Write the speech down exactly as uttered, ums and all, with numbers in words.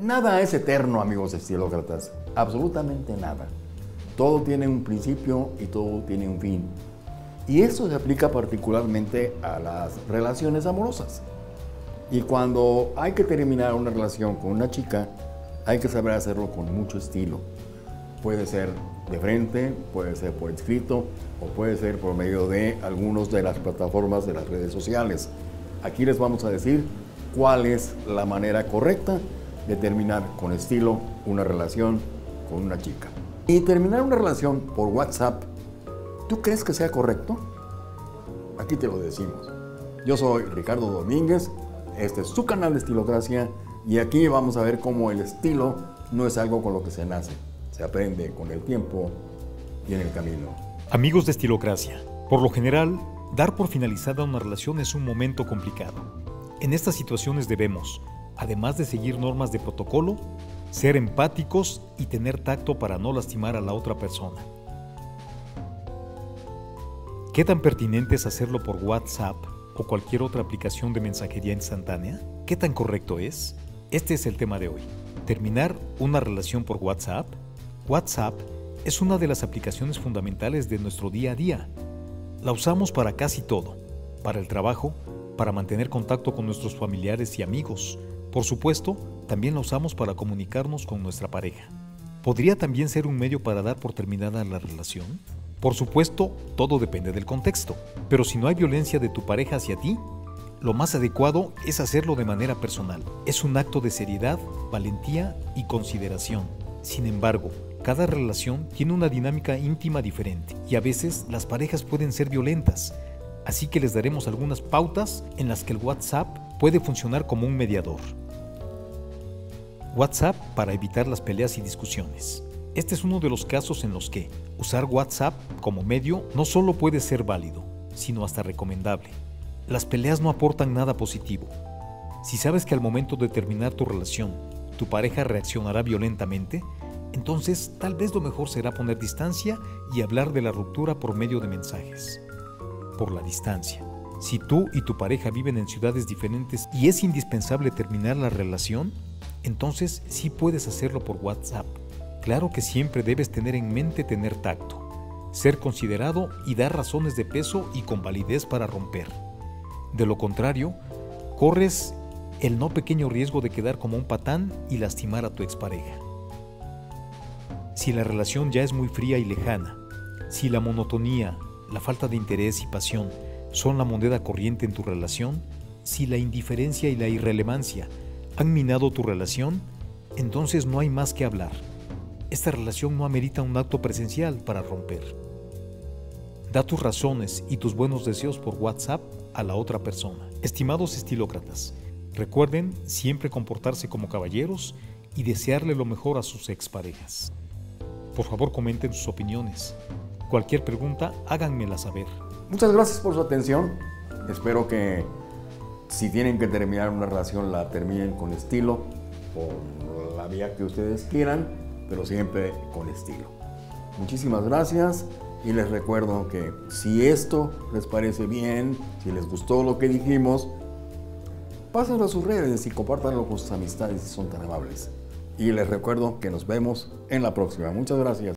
Nada es eterno, amigos estilócratas, absolutamente nada. Todo tiene un principio y todo tiene un fin. Y eso se aplica particularmente a las relaciones amorosas. Y cuando hay que terminar una relación con una chica, hay que saber hacerlo con mucho estilo. Puede ser de frente, puede ser por escrito, o puede ser por medio de algunas de las plataformas de las redes sociales. Aquí les vamos a decir cuál es la manera correcta de terminar con estilo una relación con una chica. Y terminar una relación por WhatsApp, ¿tú crees que sea correcto? Aquí te lo decimos. Yo soy Ricardo Domínguez, este es su canal de Estilocracia, y aquí vamos a ver cómo el estilo no es algo con lo que se nace, se aprende con el tiempo y en el camino. Amigos de Estilocracia, por lo general, dar por finalizada una relación es un momento complicado. En estas situaciones debemos, además de seguir normas de protocolo, ser empáticos y tener tacto para no lastimar a la otra persona. ¿Qué tan pertinente es hacerlo por WhatsApp o cualquier otra aplicación de mensajería instantánea? ¿Qué tan correcto es? Este es el tema de hoy. ¿Terminar una relación por WhatsApp? WhatsApp es una de las aplicaciones fundamentales de nuestro día a día. La usamos para casi todo, para el trabajo, para mantener contacto con nuestros familiares y amigos. Por supuesto, también la usamos para comunicarnos con nuestra pareja. ¿Podría también ser un medio para dar por terminada la relación? Por supuesto, todo depende del contexto, pero si no hay violencia de tu pareja hacia ti, lo más adecuado es hacerlo de manera personal. Es un acto de seriedad, valentía y consideración. Sin embargo, cada relación tiene una dinámica íntima diferente y a veces las parejas pueden ser violentas. Así que les daremos algunas pautas en las que el WhatsApp puede funcionar como un mediador. WhatsApp para evitar las peleas y discusiones. Este es uno de los casos en los que usar WhatsApp como medio no solo puede ser válido, sino hasta recomendable. Las peleas no aportan nada positivo. Si sabes que al momento de terminar tu relación, tu pareja reaccionará violentamente, entonces tal vez lo mejor será poner distancia y hablar de la ruptura por medio de mensajes. Por la distancia. Si tú y tu pareja viven en ciudades diferentes y es indispensable terminar la relación, entonces sí puedes hacerlo por WhatsApp. Claro que siempre debes tener en mente tener tacto, ser considerado y dar razones de peso y con validez para romper. De lo contrario, corres el no pequeño riesgo de quedar como un patán y lastimar a tu expareja. Si la relación ya es muy fría y lejana, si la monotonía, la falta de interés y pasión son la moneda corriente en tu relación, si la indiferencia y la irrelevancia han minado tu relación, entonces no hay más que hablar. Esta relación no amerita un acto presencial para romper. Da tus razones y tus buenos deseos por WhatsApp a la otra persona. Estimados estilócratas, recuerden siempre comportarse como caballeros y desearle lo mejor a sus exparejas. Por favor, comenten sus opiniones. Cualquier pregunta, háganmela saber. Muchas gracias por su atención. Espero que si tienen que terminar una relación, la terminen con estilo, por la vía que ustedes quieran, pero siempre con estilo. Muchísimas gracias y les recuerdo que si esto les parece bien, si les gustó lo que dijimos, pásenlo a sus redes y compártanlo con sus amistades si son tan amables. Y les recuerdo que nos vemos en la próxima. Muchas gracias.